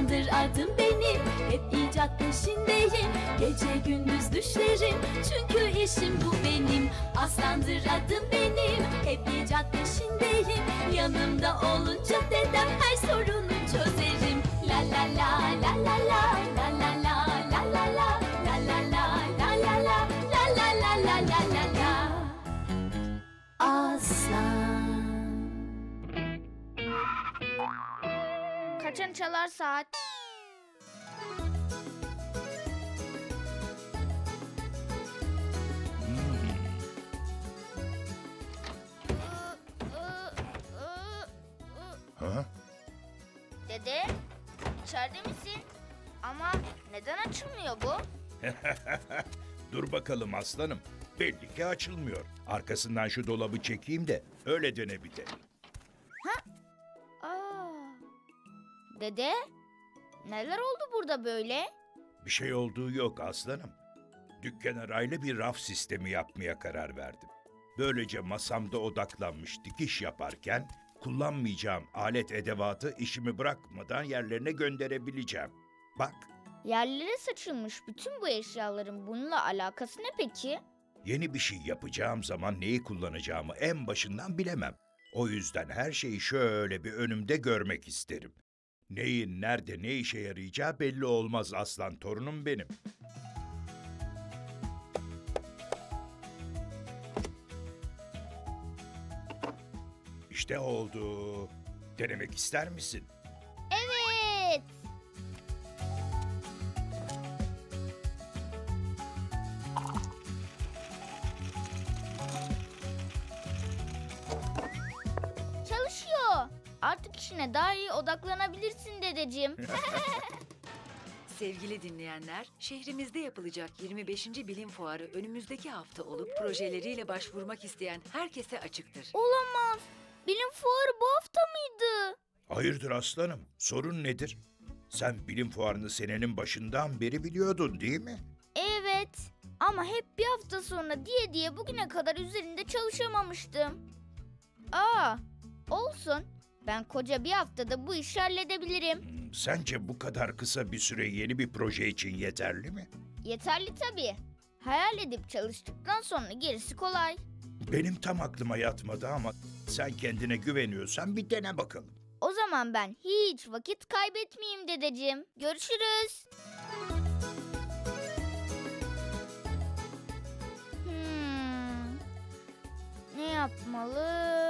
zamandır adım benim. Hep icat peşindeyim, gece gündüz düşlerim. Çünkü işim bu benim. Aslandır adım benim, hep icat peşindeyim. Yanımda olunca dedem her sorunu çözerim. La la la la la la la la la la la la la la la la la la la la la la la la. Aslan. Kaçan çalar saat. Ha? Dede, içeride misin? Ama neden açılmıyor bu? Dur bakalım aslanım. Belli ki açılmıyor. Arkasından şu dolabı çekeyim de öyle dönebilirim. Dede, neler oldu burada böyle? Bir şey olduğu yok aslanım. Dükkana raylı bir raf sistemi yapmaya karar verdim. Böylece masamda odaklanmış dikiş yaparken kullanmayacağım alet edevatı işimi bırakmadan yerlerine gönderebileceğim. Bak. Yerlere saçılmış bütün bu eşyaların bununla alakası ne peki? Yeni bir şey yapacağım zaman neyi kullanacağımı en başından bilemem. O yüzden her şeyi şöyle bir önümde görmek isterim. Neyin nerede ne işe yarayacağı belli olmaz aslan torunum benim. İşte oldu. Denemek ister misin? Evet. Artık işine daha iyi odaklanabilirsin dedeciğim. Sevgili dinleyenler, şehrimizde yapılacak 25. Bilim Fuarı önümüzdeki hafta olup projeleriyle başvurmak isteyen herkese açıktır. Olamaz. Bilim Fuarı bu hafta mıydı? Hayırdır aslanım? Sorun nedir? Sen Bilim Fuarı'nı senenin başından beri biliyordun değil mi? Evet. Ama hep bir hafta sonra diye bugüne kadar üzerinde çalışamamıştım. Olsun. Ben koca bir haftada bu işi halledebilirim. Sence bu kadar kısa bir süre yeni bir proje için yeterli mi? Yeterli tabii. Hayal edip çalıştıktan sonra gerisi kolay. Benim tam aklıma yatmadı ama sen kendine güveniyorsan bir dene bakalım. O zaman ben hiç vakit kaybetmeyeyim dedeciğim. Görüşürüz. Ne yapmalı?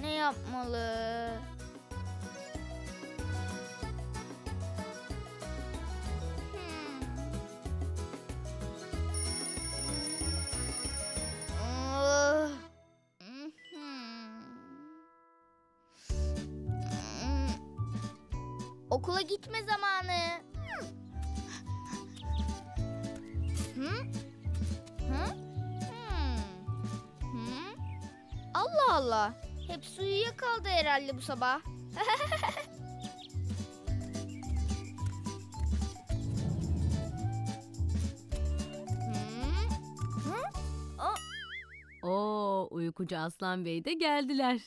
Ne yapmalı? Okula gitme zamanı. Allah Allah. Hepsi uyuyakaldı herhalde bu sabah. Uykucu Aslan Bey de geldiler.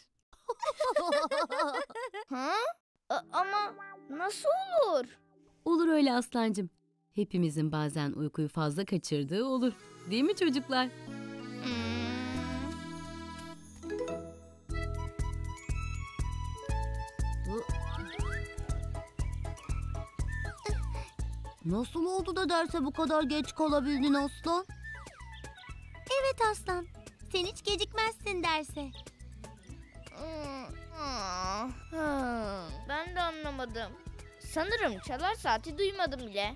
Ama nasıl olur? Olur öyle Aslancığım. Hepimizin bazen uykuyu fazla kaçırdığı olur. Değil mi çocuklar? Nasıl oldu da derse bu kadar geç kalabildin Aslan? Evet Aslan, sen hiç gecikmezsin derse. Ben de anlamadım. Sanırım çalar saati duymadım bile.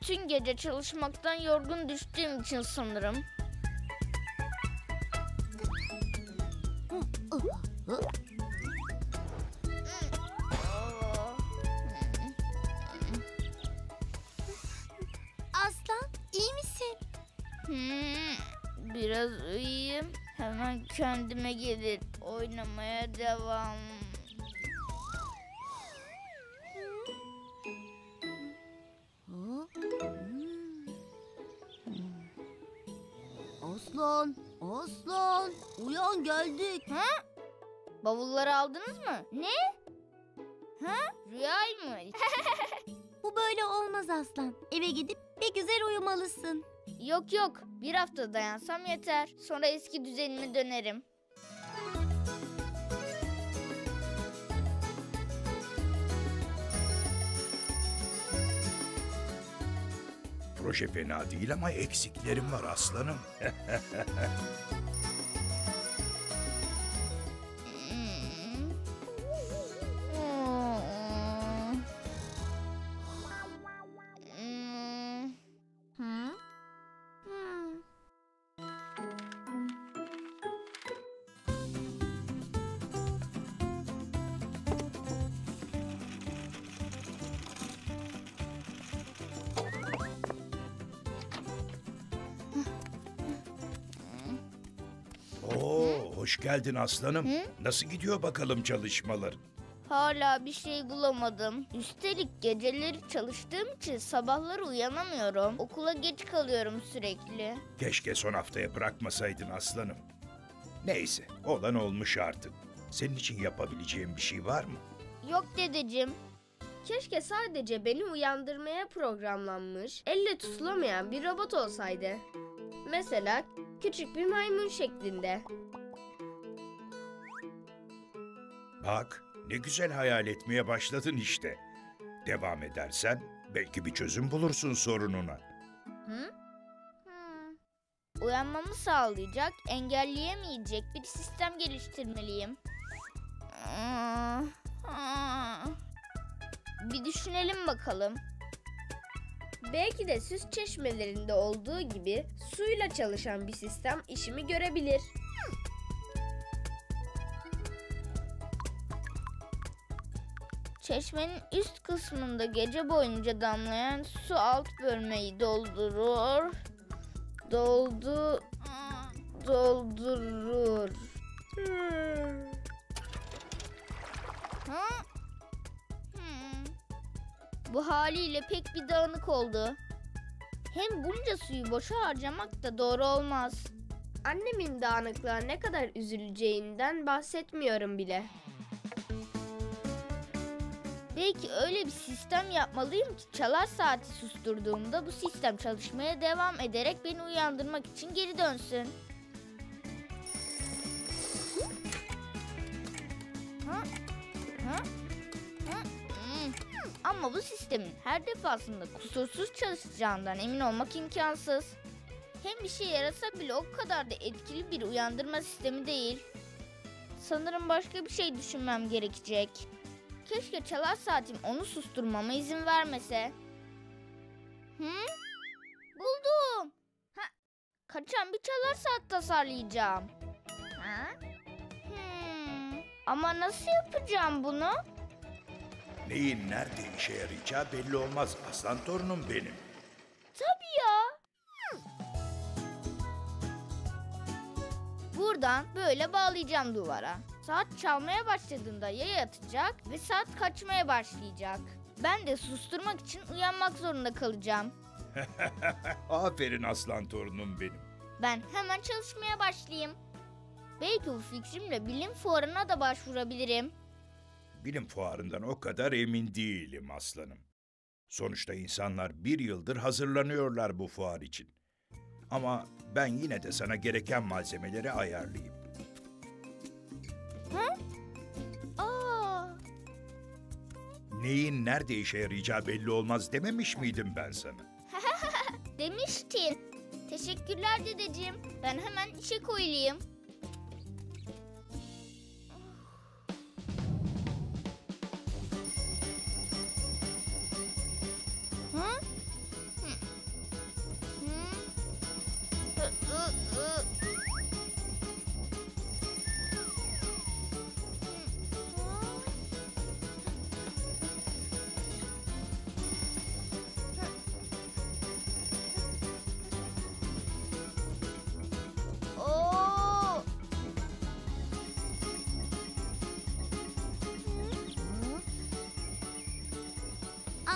Tüm gece çalışmaktan yorgun düştüğüm için sanırım. Biraz uyuyayım, hemen kendime gelir, oynamaya devam. Aslan, Aslan, uyan geldik. Bavulları aldınız mı? Ne? Ha? Rüyaymış. Bu böyle olmaz Aslan. Eve gidip bir güzel uyumalısın. Yok yok. Bir hafta dayansam yeter. Sonra eski düzenime dönerim. Proje fena değil ama eksiklerim var aslanım. Hoş geldin aslanım. Hı? Nasıl gidiyor bakalım çalışmalar? Hala bir şey bulamadım. Üstelik geceleri çalıştığım için sabahları uyanamıyorum. Okula geç kalıyorum sürekli. Keşke son haftaya bırakmasaydın aslanım. Neyse, olan olmuş artık. Senin için yapabileceğim bir şey var mı? Yok dedeciğim. Keşke sadece beni uyandırmaya programlanmış, elle tutulamayan bir robot olsaydı. Mesela küçük bir maymun şeklinde. Bak, ne güzel hayal etmeye başladın işte. Devam edersen belki bir çözüm bulursun sorununa. Uyanmamı sağlayacak, engelleyemeyecek bir sistem geliştirmeliyim. Bir düşünelim bakalım. Belki de süs çeşmelerinde olduğu gibi suyla çalışan bir sistem işimi görebilir. Çeşmenin üst kısmında gece boyunca damlayan su alt bölmeyi doldurur. Bu haliyle pek bir dağınık oldu. Hem bunca suyu boşa harcamak da doğru olmaz. Annemin dağınıklığa ne kadar üzüleceğinden bahsetmiyorum bile. Belki öyle bir sistem yapmalıyım ki çalar saati susturduğumda bu sistem çalışmaya devam ederek beni uyandırmak için geri dönsün. Ama bu sistemin her defasında kusursuz çalışacağından emin olmak imkansız. Hem işe yarasa bile o kadar da etkili bir uyandırma sistemi değil. Sanırım başka bir şey düşünmem gerekecek. Keşke çalar saatim onu susturmama izin vermese. Buldum. Kaçan bir çalar saat tasarlayacağım. Ama nasıl yapacağım bunu? Neyin nerede işe yarayacağı belli olmaz. Aslan torunum benim. Tabii ya. Buradan böyle bağlayacağım duvara. Saat çalmaya başladığında yaya atacak ve saat kaçmaya başlayacak. Ben de susturmak için uyanmak zorunda kalacağım. Aferin aslan torunum benim. Ben hemen çalışmaya başlayayım. Belki bu fikrimle bilim fuarına da başvurabilirim. Bilim fuarından o kadar emin değilim aslanım. Sonuçta insanlar bir yıldır hazırlanıyorlar bu fuar için. Ama ben yine de sana gereken malzemeleri ayarlayayım. Neyin nerede işe yarayacağı belli olmaz dememiş miydim ben sana? Demiştin. Teşekkürler dedeciğim. Ben hemen işe koyulayım.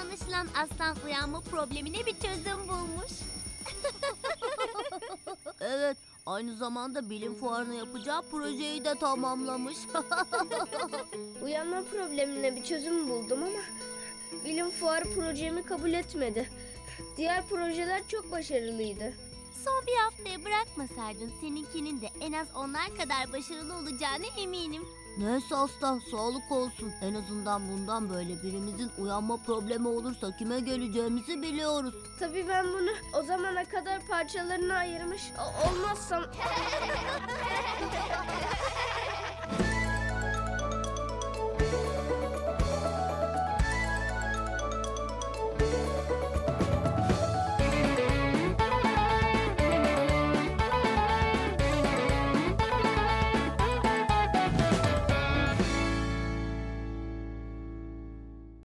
Anlaşılan aslan uyanma problemine bir çözüm bulmuş. Evet, Aynı zamanda bilim fuarını yapacağı projeyi de tamamlamış. Uyanma problemine bir çözüm buldum ama bilim fuarı projemi kabul etmedi. Diğer projeler çok başarılıydı. Son bir haftaya bırakmasaydın seninkinin de en az onlar kadar başarılı olacağına eminim. Neyse Aslan, sağlık olsun. En azından bundan böyle birimizin uyanma problemi olursa kime geleceğimizi biliyoruz. Tabii ben bunu o zamana kadar parçalarına ayırmış olmazsam...